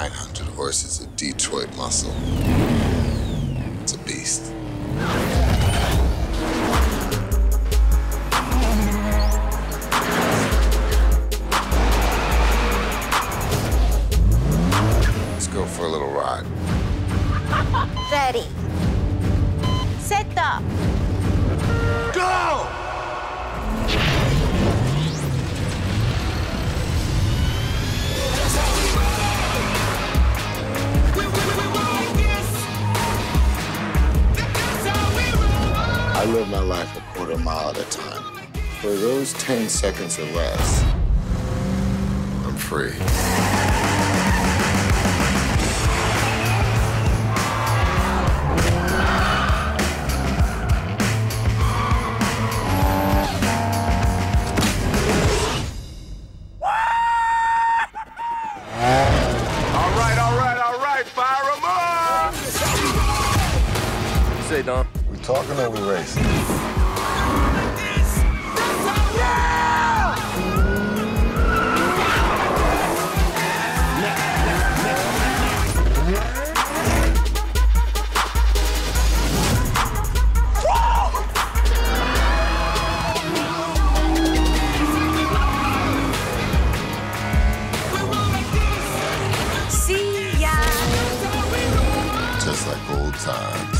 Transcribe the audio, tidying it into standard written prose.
900 horse is a Detroit muscle. It's a beast. Let's go for a little ride. Ready. Set up. Go! I live my life a quarter mile at a time. For those 10 seconds or less, I'm free. All right, fire 'em up! What do you say, Don? Talking or we racing? See ya! Just like old times.